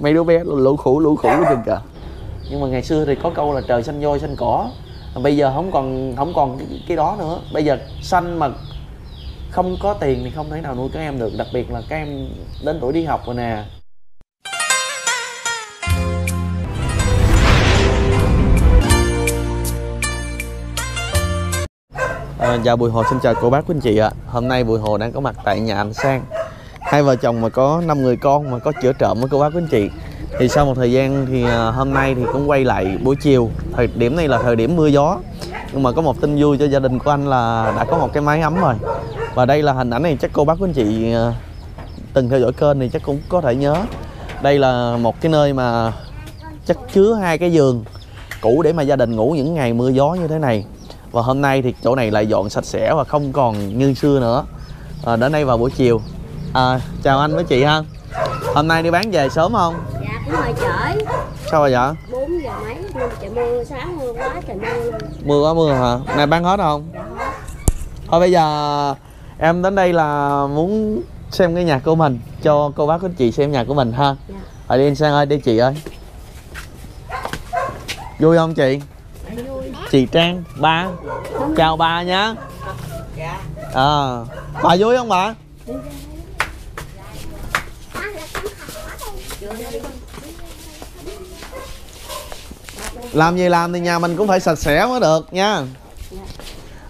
Mấy đứa bé lũ khủ chừng kìa. Nhưng mà ngày xưa thì có câu là trời xanh voi xanh cỏ, bây giờ không còn cái đó nữa. Bây giờ xanh mà không có tiền thì không thể nào nuôi các em được, đặc biệt là các em đến tuổi đi học rồi nè. Dạ Bùi Hồ xin chào cô bác quý anh chị ạ. Hôm nay Bùi Hồ đang có mặt tại nhà anh Sang. Hai vợ chồng mà có 5 người con mà có chữa trộm với cô bác quý anh chị. Thì sau một thời gian thì hôm nay thì cũng quay lại buổi chiều. Thời điểm này là thời điểm mưa gió, nhưng mà có một tin vui cho gia đình của anh là đã có một cái mái ấm rồi. Và đây là hình ảnh này chắc cô bác quý anh chị từng theo dõi kênh thì chắc cũng có thể nhớ. Đây là một cái nơi mà chắc chứa 2 cái giường cũ để mà gia đình ngủ những ngày mưa gió như thế này. Và hôm nay thì chỗ này lại dọn sạch sẽ và không còn như xưa nữa. Đến đây vào buổi chiều. Chào anh với chị ha. Hôm nay đi bán về sớm không? Dạ cũng hơi trễ. Sao rồi vậy? 4 giờ mấy, nhưng trời mưa, sáng mưa quá trời mưa luôn. Mưa quá mưa hả? Nay bán hết không? Dạ hết. Thôi bây giờ em đến đây là muốn xem cái nhà của mình, cho cô bác của chị xem nhà của mình ha. Dạ. Rồi đi anh Sang ơi, đi chị ơi. Vui không chị? Chị Trang, ba. Chào ba nhá. Bà vui không bà? Làm gì làm thì nhà mình cũng phải sạch sẽ mới được nha.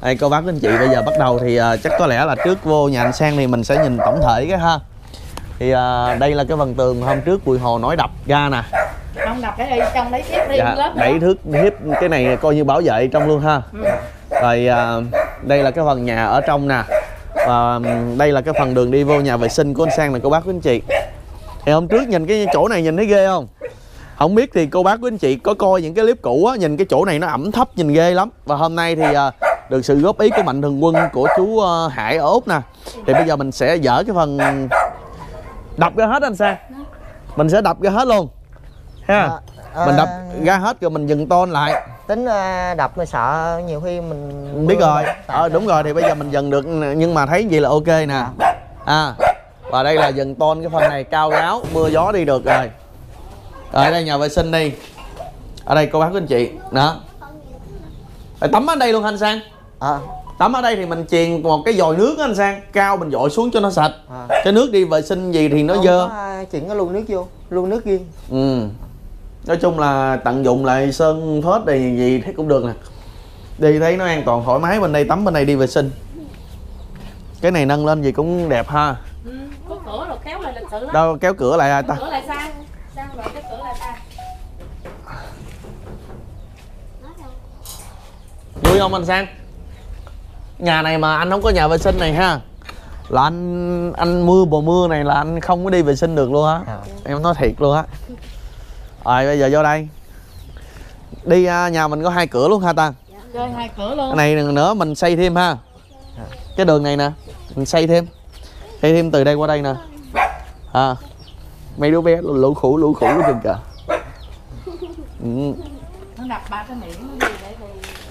Đây cô bác anh chị, bây giờ bắt đầu thì chắc có lẽ là trước vô nhà anh Sang thì mình sẽ nhìn tổng thể cái ha. Thì đây là cái phần tường hôm trước Bùi Hồ nói đập ra nè. Không đập cái đi, trong đấy tiếp đi lớp. Đẩy thước hiếp cái này coi như bảo vệ trong luôn ha. Rồi đây là cái phần nhà ở trong nè. Và đây là cái phần đường đi vô nhà vệ sinh của anh Sang này cô bác anh chị. Thì hôm trước nhìn cái chỗ này nhìn thấy ghê không? Không biết thì cô bác quý anh chị có coi những cái clip cũ á, nhìn cái chỗ này nó ẩm thấp nhìn ghê lắm. Và hôm nay thì được sự góp ý của Mạnh Thường Quân, của chú Hải ở Úc nè. Thì bây giờ mình sẽ dỡ cái phần đập ra hết anh Sang. Mình sẽ đập ra hết luôn ha. Mình đập ra hết rồi mình dừng tôn lại. Tính đập mà sợ nhiều khi mình biết rồi. Đúng rồi, thì bây giờ mình dần được, nhưng mà thấy vậy là ok nè. Và đây là dần tôn cái phần này cao ráo, mưa gió đi được rồi. Ở đây nhà vệ sinh đi. Ở đây cô bác của anh chị đó. Tắm ở đây luôn anh Sang. Tắm ở đây thì mình chuyền một cái vòi nước anh Sang, cao mình dội xuống cho nó sạch. Cái nước đi vệ sinh gì thì nó dơ. Chuyện nó luôn nước vô, luôn nước riêng. Nói chung là tận dụng lại sơn phết này gì thấy cũng được nè. Đi thấy nó an toàn thoải mái, bên đây tắm bên đây đi vệ sinh. Cái này nâng lên gì cũng đẹp ha. Có cửa rồi kéo lại lịch sự lắm. Đâu kéo cửa lại ai ta? Cửa lại sang. Sang rồi kéo cửa lại ta. Vui không anh Sang? Nhà này mà anh không có nhà vệ sinh này ha, là anh mưa bồ mưa này là anh không có đi vệ sinh được luôn á. Em nói thiệt luôn á. Rồi bây giờ vô đây. Đi nhà mình có 2 cửa luôn ha ta. Chơi 2 cửa luôn. Cái này nữa mình xây thêm ha. Cái đường này nè, mình xây thêm. Xây thêm từ đây qua đây nè. Mấy đứa bé lũ khủ chừng kìa. Nó đập 3 cái miệng nó đi để đi.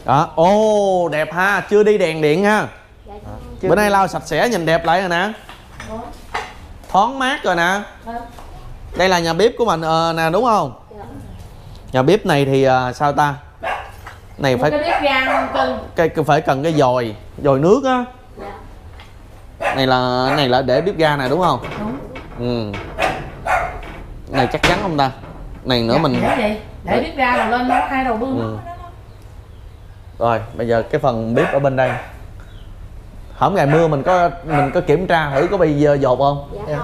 Đó, ô đẹp ha, chưa đi đèn điện ha. Bữa nay lau sạch sẽ nhìn đẹp lại rồi nè. Thoáng mát rồi nè. Đây là nhà bếp của mình nè đúng không? Nhà bếp này thì sao ta? Này phải phải cần cái vòi nước á. Này là để bếp ga nè đúng không? Đúng. Này chắc chắn không ta? Này nữa mình để bếp ga là lên nấu 2 đầu bưng. Rồi, bây giờ cái phần bếp ở bên đây. Hôm ngày mưa mình có kiểm tra thử có bị dột không? Dạ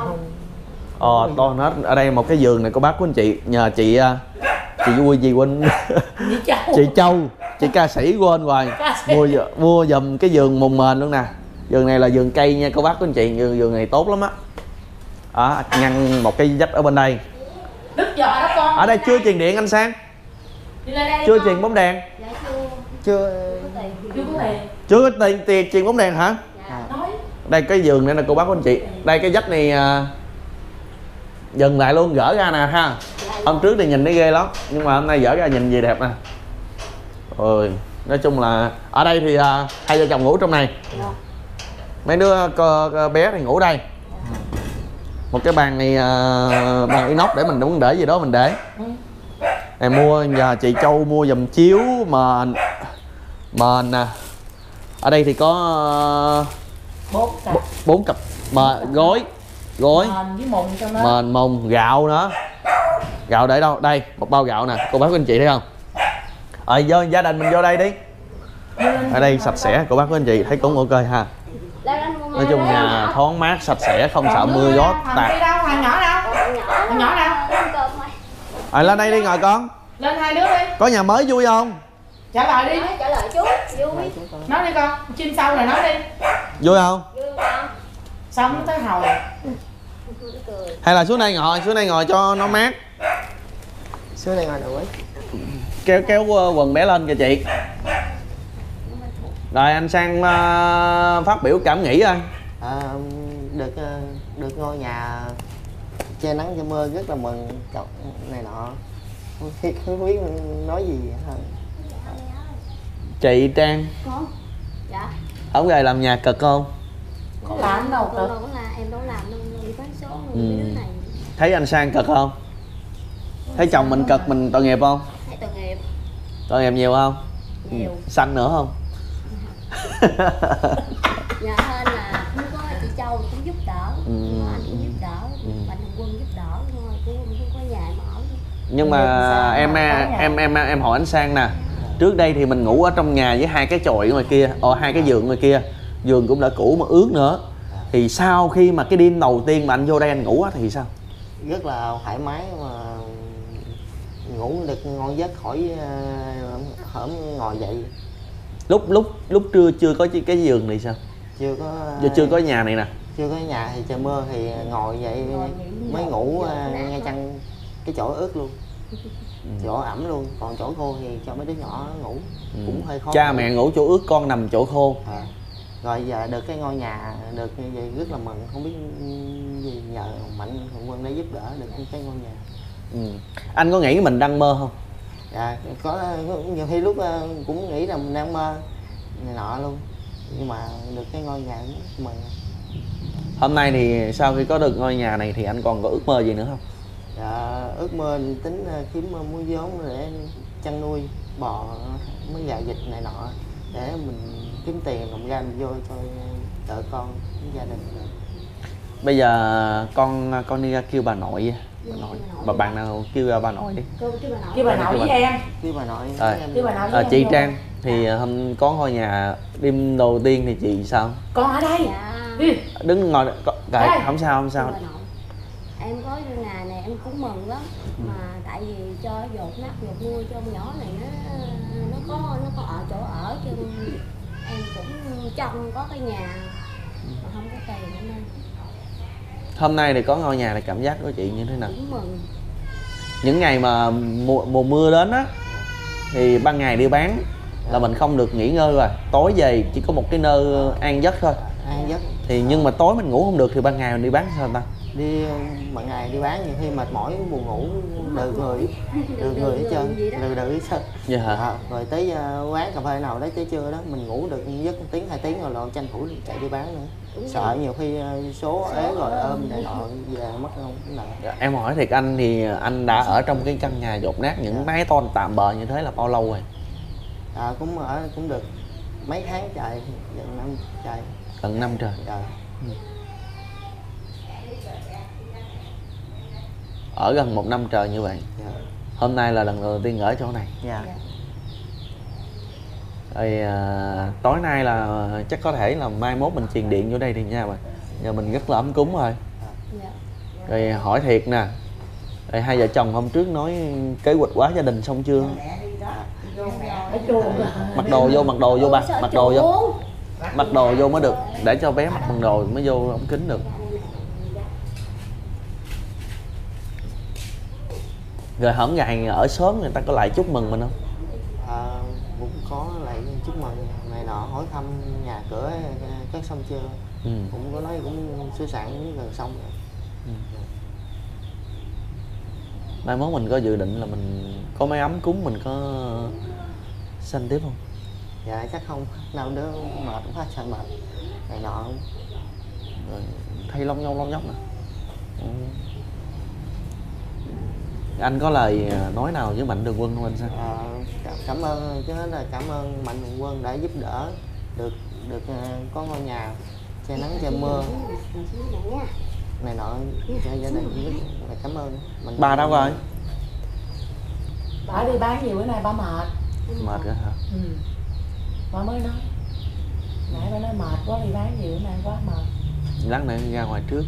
không. To hết. Ở đây một cái giường này cô bác của anh chị, nhờ chị vui gì quên. Chị Châu, chị ca sĩ quên rồi. Mua dùm cái giường mùng mền luôn nè. Giường này là giường cây nha cô bác của anh chị, giường này tốt lắm á. Ngăn một cái vách ở bên đây. Ở đây chưa truyền điện anh Sang. Chưa truyền bóng đèn. Chưa có tiền truyền bóng đèn hả? Đây cái giường này là cô bác của anh chị. Đây cái vách này dừng lại luôn, gỡ ra nè ha. Hôm trước thì nhìn nó ghê lắm, nhưng mà hôm nay gỡ ra nhìn gì đẹp nè. Ôi, nói chung là ở đây thì hai vợ chồng ngủ trong này. Mấy đứa bé thì ngủ đây. một cái bàn này, bàn inox để mình muốn để gì đó mình để. Em mua nhà chị Châu mua dầm chiếu mền. Mền nè. Ở đây thì có 4 cặp mà gối. Gối mền với mùng trong đó. Mền, mùng, gạo nữa. Gạo để đâu? Đây, một bao gạo nè. Cô bác của anh chị thấy không? Ờ, vô gia đình mình vô đây đi. Ở đây sạch sẽ, cô bác của anh chị thấy cũng ok ha. Nói chung nhà thoáng mát, sạch sẽ, không sợ mưa gió tạt. Thằng nhỏ đâu? Thằng nhỏ đâu? À, lên đây đi ngồi con. Lên hai đứa đi. Có nhà mới vui không? Trả lời đi. Trả lời chú. Vui. Nói đi con, chim sâu rồi nói đi. Vui không? Vui không? Xong nó tới hầu. Hay là xuống đây ngồi cho nó mát. Xuống đây ngồi nào ấy. Kéo quần bé lên kìa chị. Rồi anh Sang phát biểu cảm nghĩ anh. Được ngôi nhà che nắng che mưa rất là mừng này nọ, không biết nói gì hơn. Chị Trang. Có. Dạ. Ông gầy làm nhà cực không? Không làm đâu cực. Em đâu làm đâu, bị bán số người này. Thấy anh Sang cực không? Thấy chồng mình cực, mình tội nghiệp không? Thấy tội nghiệp. Tội nghiệp nhiều không? Nhiều. Xanh nữa không? Dạ hơn là cũng có chị Châu cũng giúp đỡ, anh cũng giúp đỡ, Mạnh Thường Quân giúp đỡ thôi, cũng không có nhà mà ở. Nhưng mà em hỏi anh Sang nè, trước đây thì mình ngủ ở trong nhà với hai cái chòi ngoài kia, hai cái giường ngoài kia, giường cũng đã cũ mà ướt nữa. Thì sau khi mà cái đêm đầu tiên mà anh vô đây anh ngủ á thì sao? Rất là thoải mái mà ngủ được ngon giấc, khỏi hổm ngồi dậy. Lúc chưa có cái giường này sao? Chưa có. Chưa có nhà này nè. Chưa có nhà thì trời mưa thì ngồi vậy mới ngủ ngay chăn cái chỗ ướt luôn. Chỗ ẩm luôn, còn chỗ khô thì cho mấy đứa nhỏ ngủ cũng hơi khó. Cha mẹ ngủ chỗ ướt, con nằm chỗ khô. Rồi giờ được cái ngôi nhà được như vậy rất là mừng, không biết gì nhờ Mạnh Thường Quân đã giúp đỡ được cái ngôi nhà. Anh có nghĩ mình đang mơ không? Dạ, có nhiều khi lúc cũng nghĩ là mình đang mơ này nọ luôn, nhưng mà được cái ngôi nhà cũng mừng. Hôm nay thì sau khi có được ngôi nhà này thì anh còn có ước mơ gì nữa không? Dạ, ước mơ tính kiếm mua vốn để chăn nuôi bò mấy gà vịt này nọ để mình kiếm tiền đồng ra mình vô cho vợ con gia đình. Bây giờ con đi ra kêu bà nội. Bà bạn nào kêu bà nội đi. Kêu bà nội với em. Kêu bà nội với em. Chị Trang thì hôm có ngôi nhà đêm đầu tiên thì chị sao? Con ở đây. Đứng ngồi đây. Không sao không sao. Em có ngôi nhà này em cũng mừng lắm. Mà tại vì cho dột nát dột mua cho con nhỏ này nó có ở chỗ ở chứ em cũng trong có cái nhà mà không có tiền nữa nên. Hôm nay thì có ngôi nhà này cảm giác của chị như thế nào? Cũng mừng. Những ngày mà mùa mưa đến á thì ban ngày đi bán là mình không được nghỉ ngơi rồi, tối về chỉ có một cái nơi an giấc thôi. An giấc. Thì nhưng mà tối mình ngủ không được thì ban ngày mình đi bán sao ta? Đi ban ngày đi bán nhiều khi mệt mỏi buồn ngủ lừ người hết trơn, lừ hết trơn. Rồi tới quán cà phê nào đấy tới trưa đó mình ngủ được giấc 1 tiếng 2 tiếng rồi tranh thủ chạy đi bán nữa. Sợ nhiều khi số ế rồi ôm này nọ về mất không nè. Em hỏi thiệt anh thì anh đã ở trong cái căn nhà dột nát những mái tôn tạm bợ như thế là bao lâu rồi? À, cũng được mấy tháng trời, gần năm trời. Gần 5 trời. Ở gần 1 năm trời như vậy. Hôm nay là lần đầu tiên ở chỗ này. Rồi, tối nay là chắc có thể là mai mốt mình truyền điện vô đây thì nha bà. Giờ mình rất là ấm cúng rồi. Rồi hỏi thiệt nè, rồi hai vợ chồng hôm trước nói kế hoạch quá gia đình xong chưa? Mặc đồ vô bà, mặc đồ vô mới được, để cho bé mặc bằng đồ mới vô ống kính được. Rồi hổm ngày ở sớm người ta có lại chúc mừng mình không? Cũng có lại chúc mừng này nọ, hỏi thăm nhà cửa các xong chưa, cũng có nói cũng sửa sản gần xong rồi. Mai mốt mình có dự định là mình có máy ấm cúng mình có sanh tiếp không? Dạ chắc không, nào đứa mệt cũng phát sanh mệt này nọ. Rồi, thay lông nhông nè. Anh có lời nói nào với Mạnh Thường Quân không anh Sang? Cảm ơn, chứ là cảm ơn Mạnh Thường Quân đã giúp đỡ được có ngôi nhà che nắng che mưa này nọ cho gia đình, cảm ơn. Bà đâu rồi? Bà đi bán nhiều bữa nay bà mệt. Mệt rồi hả? Ừ. Bà mới nói nãy bà nói mệt quá, đi bán nhiều bữa nay quá mệt. Lát nữa ra ngoài trước.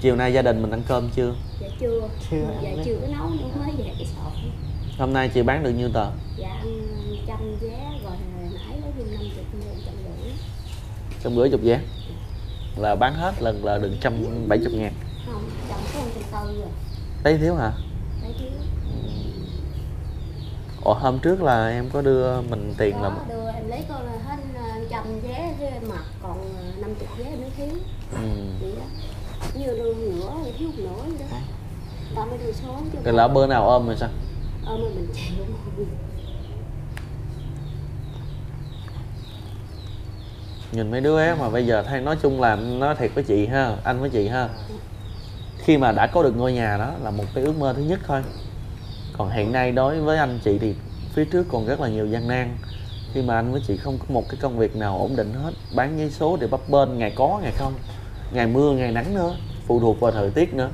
Chiều nay gia đình mình ăn cơm chưa? Dạ chưa. Chưa có nấu nữa, mới về cái sọt. Hôm nay chị bán được nhiêu tờ? Dạ ăn 100 vé, rồi nãy lấy thêm 50 mua 150. 150 vé? Là bán hết lần là được 170.000. Không, 140 rồi. Đấy thiếu hả? Đấy thiếu. Ủa hôm trước là em có đưa mình tiền đó, là đưa em lấy con hết 100 vé với mặt còn 50 vé nữa thiếu. Vậy đó. Như lương nữa, thiếu nữa nữa. Ta mới đưa số chứ. Còn lỡ bữa nào ôm rồi sao? Ôm rồi mình chịu. Nhìn mấy đứa mà bây giờ thay, nói chung là nó thiệt với chị ha, anh với chị ha. Khi mà đã có được ngôi nhà đó là một cái ước mơ thứ nhất thôi. Còn hiện nay đối với anh chị thì phía trước còn rất là nhiều gian nan. Khi mà anh với chị không có một cái công việc nào ổn định hết, bán giấy số để bấp bênh, ngày có ngày không, ngày mưa ngày nắng nữa, phụ thuộc vào thời tiết nữa.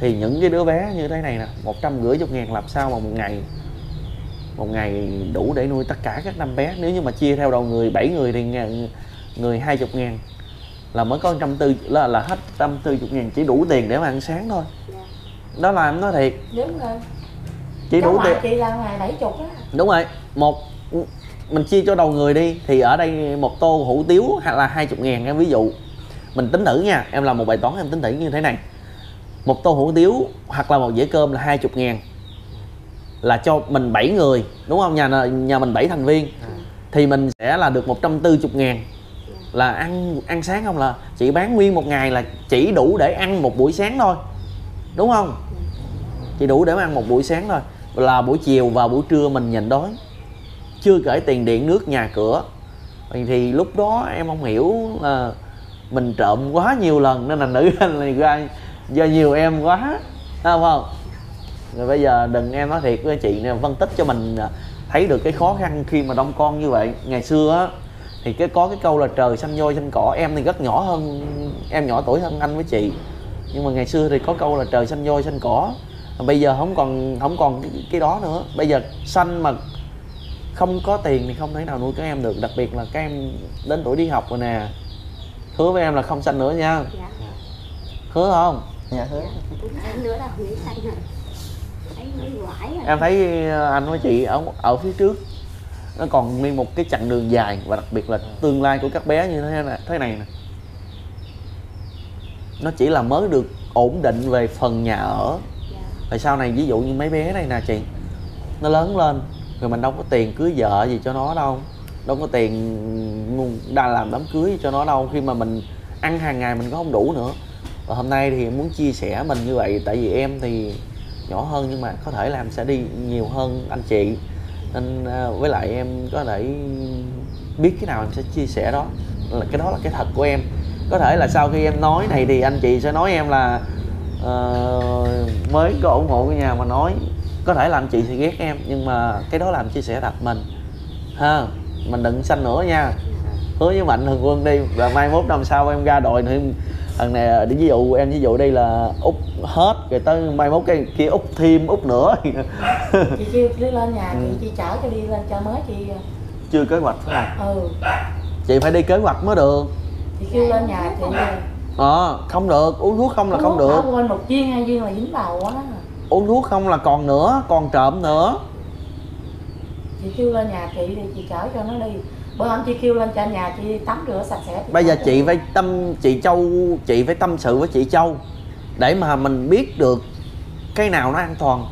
Thì những cái đứa bé như thế này nè, 150.000 làm sao mà một ngày đủ để nuôi tất cả các năm bé. Nếu như mà chia theo đầu người 7 người thì người 20.000 là mới có 140, là hết 140.000, chỉ đủ tiền để mà ăn sáng thôi. Đó là em nói thiệt. Đúng rồi. Chỉ đủ tiền. Chị là ngoài 70 á. Đúng rồi. Một mình chia cho đầu người đi thì ở đây một tô hủ tiếu là 20.000 em ví dụ. Mình tính thử nha, em làm một bài toán em tính thử như thế này. Một tô hủ tiếu hoặc là một dĩa cơm là 20.000. Là cho mình 7 người, đúng không? Nhà mình 7 thành viên. Thì mình sẽ là được 140.000. Là ăn sáng không là chị bán nguyên một ngày là chỉ đủ để ăn một buổi sáng thôi. Đúng không? Chỉ đủ để ăn một buổi sáng thôi. Là buổi chiều và buổi trưa mình nhịn đói. Chưa kể tiền điện nước nhà cửa. Thì lúc đó em không hiểu là mình trộm quá nhiều lần nên là nữ anh này ra do nhiều em quá, đúng không? Rồi bây giờ đừng, em nói thiệt với chị nè, phân tích cho mình thấy được cái khó khăn khi mà đông con như vậy. Ngày xưa á thì có cái câu là trời xanh voi xanh cỏ. Em thì rất nhỏ hơn, em nhỏ tuổi hơn anh với chị, nhưng mà ngày xưa thì có câu là trời xanh voi xanh cỏ. Bây giờ không còn cái đó nữa. Bây giờ xanh mà không có tiền thì không thể nào nuôi các em được, đặc biệt là các em đến tuổi đi học rồi nè. Hứa với em là không xanh nữa nha. Dạ. Hứa không? Dạ hứa. Nữa là không xanh rồi. Thấy nó quải rồi. Em thấy anh với chị ở phía trước nó còn đi một cái chặng đường dài, và đặc biệt là tương lai của các bé như thế này nè. Nó chỉ là mới được ổn định về phần nhà ở. Tại sau này ví dụ như mấy bé này nè chị, nó lớn lên rồi mình đâu có tiền cưới vợ gì cho nó đâu. Đâu có tiền đã làm đám cưới cho nó đâu, khi mà mình ăn hàng ngày mình có không đủ nữa. Và hôm nay thì em muốn chia sẻ mình như vậy, tại vì em thì nhỏ hơn nhưng mà có thể là em sẽ đi nhiều hơn anh chị, nên với lại em có thể biết cái nào em sẽ chia sẻ đó, là cái đó là cái thật của em. Có thể là sau khi em nói này thì anh chị sẽ nói em là mới có ủng hộ cái nhà mà nói, có thể là anh chị sẽ ghét em, nhưng mà cái đó là em chia sẻ thật mình ha. Mình đừng xanh nữa nha. Hứa với Mạnh Thường Quân đi, và mai mốt năm sau em ra đội thì thằng này đi, ví dụ đây là úp hết rồi tới mai mốt cái kia úp thêm úp nữa. Chị kêu lên nhà chị chở cho đi lên chợ mới chị. Chưa kế hoạch phải không? Ừ. Chị phải đi kế hoạch mới được. Chị kêu lên nhà chị. Không được, uống thuốc không là không được. Không, quên một viên hai viên là dính đầu quá. Uống thuốc không là còn nữa, còn trộm nữa. Chị kêu lên nhà chị thì chị chở cho nó đi. Bữa hôm chị kêu lên cho nhà chị tắm rửa sạch sẽ. Bây giờ chị phải tâm sự với chị Châu để mà mình biết được cái nào nó an toàn.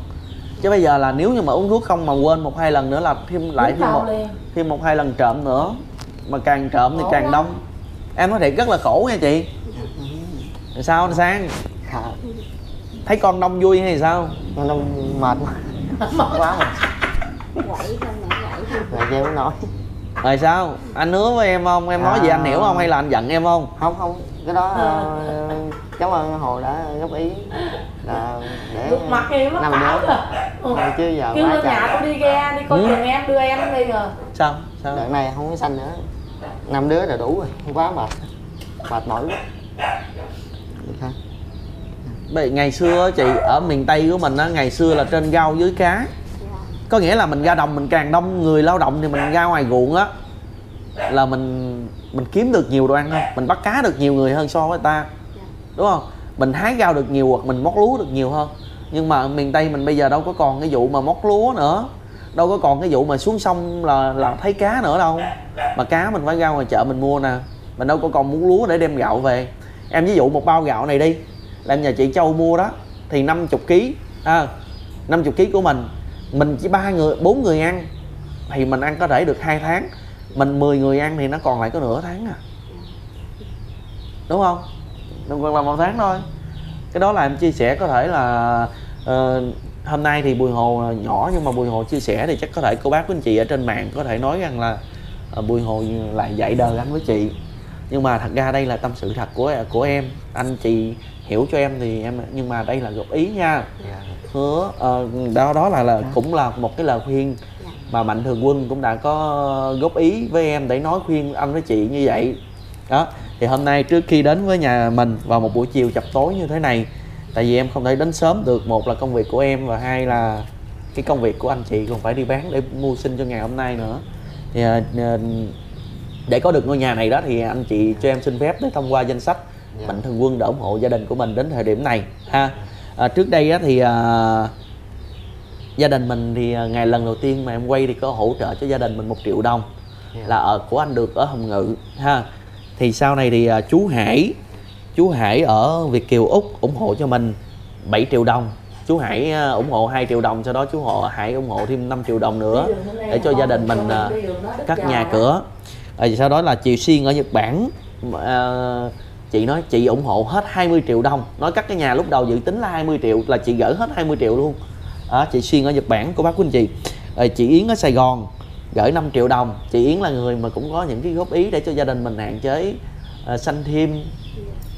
Chứ bây giờ là nếu như mà uống thuốc không mà quên một hai lần nữa là thêm một hai lần trộm nữa, mà càng trộm thì càng đông. Em nói thiệt rất là khổ nha chị. Sao anh Sang? Thấy con đông vui hay sao? Con đông mệt quá mà. Quậy không nổi. Rồi sao? Anh hứa với em không? Em nói gì anh hiểu không? Hay là anh giận em không? Không, không. Cái đó cháu ơn Hồ đã góp ý là để được mặt thì mất tảo rồi. Chứ giờ kêu lên nhà tôi đi ghe, đi coi chừng em, đưa em đi rồi. Sao? Sao? Đợt này không có xanh nữa. 5 đứa là đủ rồi, không quá mệt. Mệt mỏi quá. Ngày xưa chị ở miền Tây của mình á, ngày xưa là trên rau dưới cá. Có nghĩa là mình ra đồng, mình càng đông người lao động thì mình ra ngoài ruộng á là mình kiếm được nhiều đồ ăn hơn, mình bắt cá được nhiều người hơn so với ta, đúng không? Mình hái rau được nhiều hoặc mình móc lúa được nhiều hơn. Nhưng mà ở miền Tây mình bây giờ đâu có còn cái vụ mà móc lúa nữa, đâu có còn cái vụ mà xuống sông là thấy cá nữa đâu, mà cá mình phải ra ngoài chợ mình mua nè. Mình đâu có còn muốn lúa để đem gạo về. Em ví dụ một bao gạo này đi, là nhà chị Châu mua đó thì 50 kg, 50 kg của mình chỉ 4 người ăn thì mình ăn có thể được 2 tháng, mình 10 người ăn thì nó còn lại có nửa tháng à, đúng không? Đừng còn là 1 tháng thôi. Cái đó là em chia sẻ, có thể là hôm nay thì Bùi Hồ nhỏ nhưng mà Bùi Hồ chia sẻ thì chắc có thể cô bác của anh chị ở trên mạng có thể nói rằng là Bùi Hồ lại dạy đời anh với chị, nhưng mà thật ra đây là tâm sự thật của em. Anh chị hiểu cho em thì em, nhưng mà đây là góp ý nha. Hứa đó là cũng là một cái lời khuyên mà Mạnh Thường Quân cũng đã có góp ý với em để nói khuyên anh với chị như vậy đó. Thì hôm nay trước khi đến với nhà mình vào một buổi chiều chập tối như thế này, tại vì em không thể đến sớm được, một là công việc của em và hai là cái công việc của anh chị còn phải đi bán để mua sinh cho ngày hôm nay nữa. Thì để có được ngôi nhà này đó thì anh chị cho em xin phép để thông qua danh sách Mạnh Thường Quân để ủng hộ gia đình của mình đến thời điểm này ha. Trước đây á, thì gia đình mình thì ngày lần đầu tiên mà em quay thì có hỗ trợ cho gia đình mình 1 triệu đồng là của anh được ở Hồng Ngự ha. Thì sau này thì chú Hải ở Việt Kiều Úc ủng hộ cho mình 7 triệu đồng, chú Hải ủng hộ 2 triệu đồng, sau đó chú Hải ủng hộ thêm 5 triệu đồng nữa để cho gia đình mình cắt nhà cửa. Rồi sau đó là chị Xuyên ở Nhật Bản, chị nói chị ủng hộ hết 20 triệu đồng, nói cắt cái nhà lúc đầu dự tính là 20 triệu là chị gửi hết 20 triệu luôn. Chị Xuyên ở Nhật Bản, cô bác của anh chị. Chị Yến ở Sài Gòn gửi 5 triệu đồng. Chị Yến là người mà cũng có những cái góp ý để cho gia đình mình hạn chế sanh thêm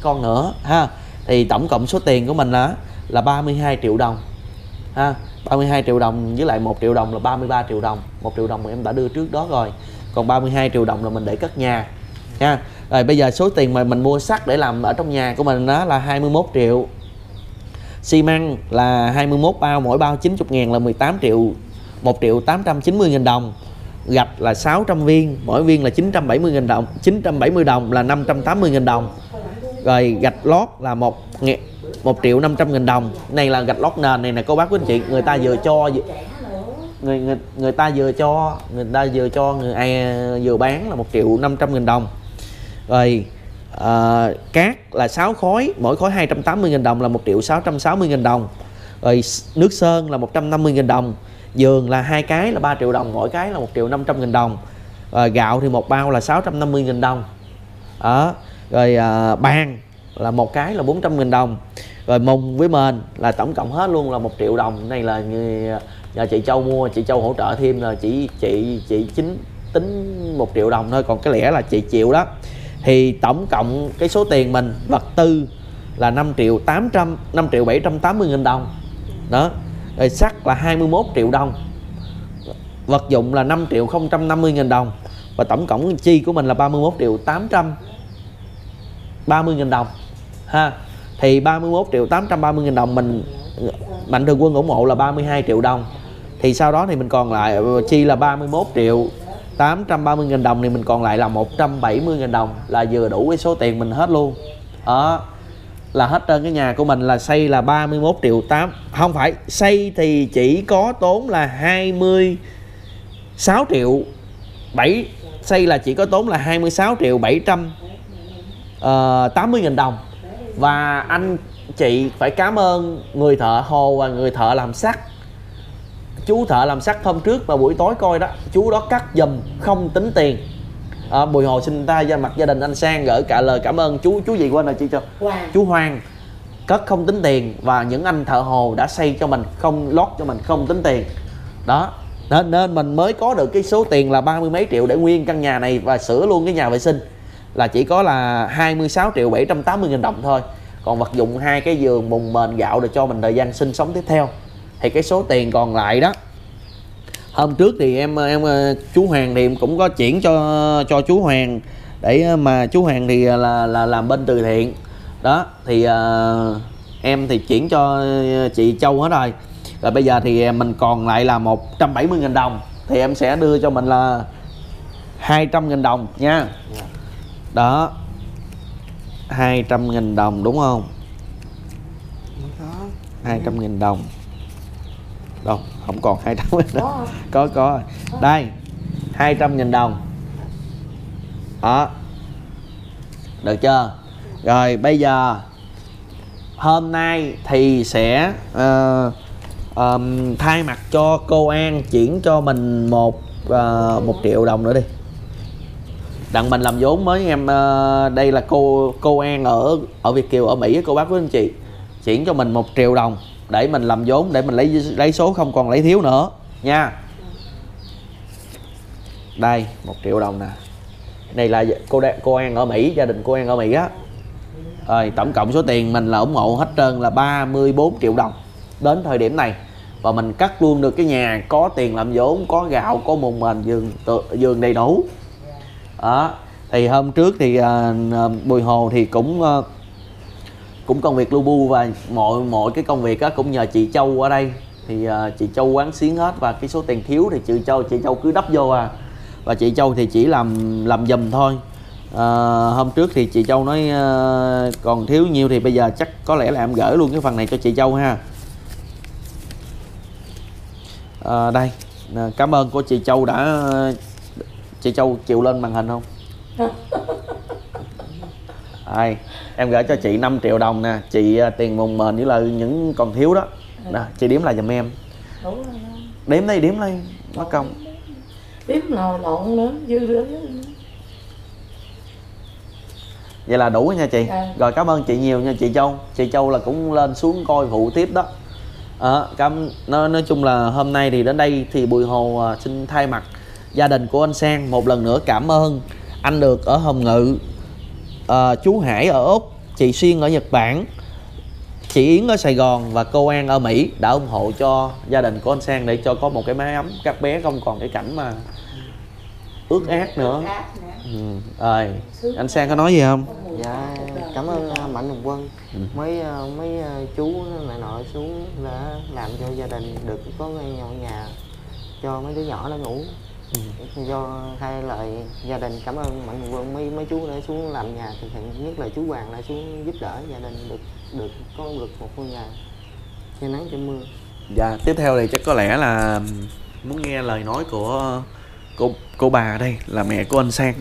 con nữa ha. Thì tổng cộng số tiền của mình là 32 triệu đồng ha. 32 triệu đồng với lại 1 triệu đồng là 33 triệu đồng. 1 triệu đồng em đã đưa trước đó rồi, còn 32 triệu đồng là mình để cất nhà nha. Rồi bây giờ số tiền mà mình mua sắt để làm ở trong nhà của mình đó là 21 triệu. Xi măng là 21 bao, mỗi bao 90 ngàn là 18 triệu, 1 triệu 890 nghìn đồng. Gạch là 600 viên, mỗi viên là 970 nghìn đồng, 970 đồng là 580 nghìn đồng. Rồi gạch lót là 1 triệu 500 nghìn đồng. Này là gạch lót nền này nè cô bác quý anh chị, người ta vừa cho người ta vừa bán là 1 triệu 500 nghìn đồng. Rồi cát là 6 khối, mỗi khối 280 nghìn đồng là 1 triệu 660 nghìn đồng. Rồi nước sơn là 150 nghìn đồng. Giường là 2 cái là 3 triệu đồng, mỗi cái là 1 triệu 500 nghìn đồng. Rồi gạo thì 1 bao là 650 nghìn đồng đó. Rồi bàn là 1 cái là 400 nghìn đồng. Rồi mùng với mền là tổng cộng hết luôn là 1 triệu đồng. Này là nhà chị Châu mua, chị Châu hỗ trợ thêm là chị chính tính 1 triệu đồng thôi, còn cái lẻ là chị chịu đó. Thì tổng cộng cái số tiền mình vật tư là 5 triệu 780 nghìn đồng đó. Rồi sắt là 21 triệu đồng, vật dụng là 5 triệu 050 nghìn đồng, và tổng cộng chi của mình là 31 triệu 830 nghìn đồng ha. Thì 31 triệu 830 nghìn đồng mình Mạnh Thường Quân ủng hộ là 32 triệu đồng. Thì sau đó thì mình còn lại chi là 31 triệu 830 nghìn đồng, thì mình còn lại là 170 nghìn đồng là vừa đủ cái số tiền mình hết luôn đó. Là hết trên cái nhà của mình là xây là 31 triệu 8. Không phải, xây thì chỉ có tốn là 26 triệu 7. Xây là chỉ có tốn là 26 triệu 780 nghìn đồng. Và anh chị phải cảm ơn người thợ Hồ và người thợ làm sắt. Chú thợ làm sắt hôm trước và buổi tối coi đó, chú đó cắt giùm không tính tiền. Bùi Hồ xin tay ra mặt gia đình anh Sang gửi cả lời cảm ơn chú gì quên rồi chị Châu, chú Hoàng, cắt không tính tiền, và những anh thợ Hồ đã xây cho mình, không lót cho mình không tính tiền đó. nên mình mới có được cái số tiền là 30 mấy triệu để nguyên căn nhà này và sửa luôn cái nhà vệ sinh là chỉ có là 26.780.000 đồng thôi. Còn vật dụng hai cái giường, mùng mền, gạo để cho mình thời gian sinh sống tiếp theo. Thì cái số tiền còn lại đó, hôm trước thì em chú Hoàng thì em cũng có chuyển cho chú Hoàng, để mà chú Hoàng thì là làm bên từ thiện đó, thì em thì chuyển cho chị Châu hết rồi. Rồi bây giờ thì mình còn lại là 170.000 đồng thì em sẽ đưa cho mình là 200.000 đồng nha. Đó, 200.000 đồng đúng không? 200.000 đồng. Đâu, không còn 200.000 đồng. Có. Đây, 200.000 đồng. Đó. Được chưa? Rồi bây giờ hôm nay thì sẽ thay mặt cho cô An chuyển cho mình một triệu đồng nữa đi. Đặng mình làm vốn mới em. Đây là cô An ở Việt Kiều ở Mỹ, cô bác với anh chị chuyển cho mình 1 triệu đồng để mình làm vốn, để mình lấy số không còn lấy thiếu nữa nha. Đây 1 triệu đồng nè. Đây là cô An ở Mỹ, gia đình cô An ở Mỹ á. Rồi tổng cộng số tiền mình là ủng hộ hết trơn là 34 triệu đồng đến thời điểm này, và mình cắt luôn được cái nhà, có tiền làm vốn, có gạo, có mùng mền, giường đầy đủ. Đó, thì hôm trước thì Bùi Hồ thì cũng công việc lu bu, và mọi cái công việc đó cũng nhờ chị Châu ở đây, thì chị Châu quán xuyến hết, và cái số tiền thiếu thì chị Châu cứ đắp vô à, và chị Châu thì chỉ làm giùm thôi. Hôm trước thì chị Châu nói còn thiếu nhiêu thì bây giờ chắc có lẽ là em gửi luôn cái phần này cho chị Châu ha. Đây, cảm ơn của chị Châu đã. Chị Châu chịu lên màn hình không? Đây, em gửi cho chị 5 triệu đồng nè. Chị tiền mùng mền với là những còn thiếu đó nè, chị đếm lại giùm em. Đếm đây mất công. Đếm lộn nữa, dư nữa. Vậy là đủ nha chị. Rồi cảm ơn chị nhiều nha chị Châu. Chị Châu là cũng lên xuống coi phụ tiếp đó. Nói chung là hôm nay thì đến đây thì Bùi Hồ xin thay mặt gia đình của anh Sang một lần nữa cảm ơn anh Được ở Hồng Ngự, chú Hải ở Úc, chị Xuyên ở Nhật Bản, chị Yến ở Sài Gòn và cô An ở Mỹ đã ủng hộ cho gia đình của anh Sang để cho có một cái mái ấm, các bé không còn cái cảnh mà ướt át nữa. Rồi, anh Sang có nói gì không? Dạ, cảm ơn Mạnh Thường Quân, mấy chú mẹ nội xuống đã làm cho gia đình được có ngôi nhà cho mấy đứa nhỏ nó ngủ. Do hai lời gia đình cảm ơn Mạnh Thường Quân, mấy chú đã xuống làm nhà thực hiện, nhất là chú Hoàng đã xuống giúp đỡ gia đình được có được một ngôi nhà che nắng che mưa. Dạ, tiếp theo thì chắc có lẽ là muốn nghe lời nói của cô bà đây là mẹ của anh Sang.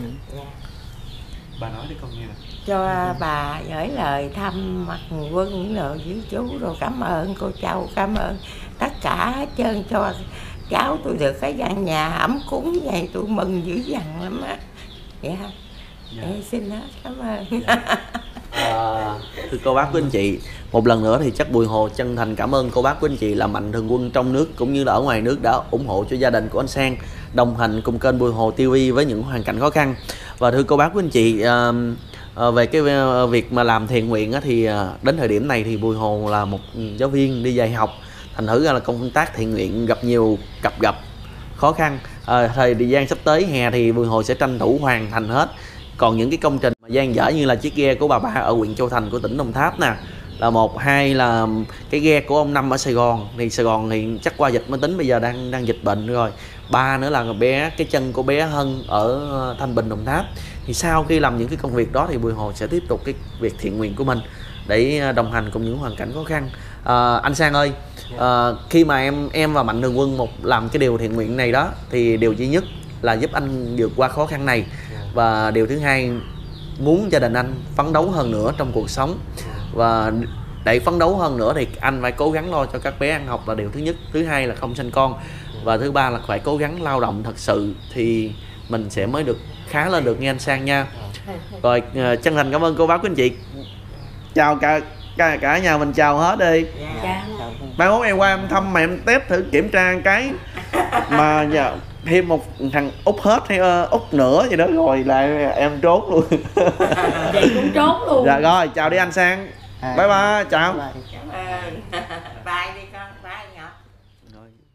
Bà nói đi con nghe. Cho bà gửi lời thăm Mạnh Thường Quân, những lời với chú, rồi cảm ơn cô Châu, cảm ơn tất cả hết trơn cho cháu tôi được cái căn nhà ấm cúng vậy, tôi mừng dữ dằn lắm á. Dạ. Xin hết, cảm ơn. Dạ. Thưa cô bác quý anh chị, một lần nữa thì chắc Bùi Hồ chân thành cảm ơn cô bác quý anh chị là Mạnh Thường Quân trong nước cũng như là ở ngoài nước đã ủng hộ cho gia đình của anh Sang, đồng hành cùng kênh Bùi Hồ TV với những hoàn cảnh khó khăn. Và thưa cô bác quý anh chị, về cái việc mà làm thiện nguyện thì đến thời điểm này thì Bùi Hồ là một giáo viên đi dạy học, thành thử ra là công tác thiện nguyện gặp nhiều cập gặp khó khăn. Thời gian sắp tới hè thì Bùi Hồ sẽ tranh thủ hoàn thành hết. Còn những cái công trình mà dang dở như là chiếc ghe của bà ba ở huyện Châu Thành của tỉnh Đồng Tháp nè, là một, hai là cái ghe của ông Năm ở Sài Gòn, thì chắc qua dịch mới tính, bây giờ đang dịch bệnh rồi. Ba nữa là cái chân của bé Hân ở Thanh Bình, Đồng Tháp. Thì sau khi làm những cái công việc đó thì Bùi Hồ sẽ tiếp tục cái việc thiện nguyện của mình để đồng hành cùng những hoàn cảnh khó khăn. Anh Sang ơi, khi mà em và Mạnh Thường Quân làm cái điều thiện nguyện này đó, thì điều duy nhất là giúp anh vượt qua khó khăn này, và điều thứ hai muốn gia đình anh phấn đấu hơn nữa trong cuộc sống, và để phấn đấu hơn nữa thì anh phải cố gắng lo cho các bé ăn học là điều thứ nhất, thứ hai là không sinh con, và thứ ba là phải cố gắng lao động thật sự thì mình sẽ mới được khá lên được nghe anh Sang nha. Rồi chân thành cảm ơn cô bác quý anh chị. Chào cả nhà mình, chào hết đi. Mai mốt em qua em thăm mà em test thử kiểm tra cái Mà dạ, thêm một thằng út hết hay út nữa gì đó rồi là em trốn luôn. Vậy cũng trốn luôn. Dạ rồi, chào đi anh Sang. Bye bye, chào. Bye. Cảm ơn. Bye đi con, bye nhỏ.